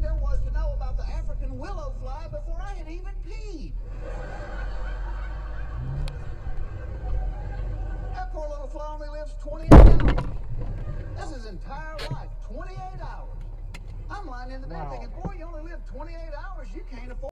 everything there was to know about the African willow fly before I had even peed. That poor little fly only lives 28 hours. That's his entire life, 28 hours. I'm lying in the bed thinking, boy, you only live 28 hours, you can't afford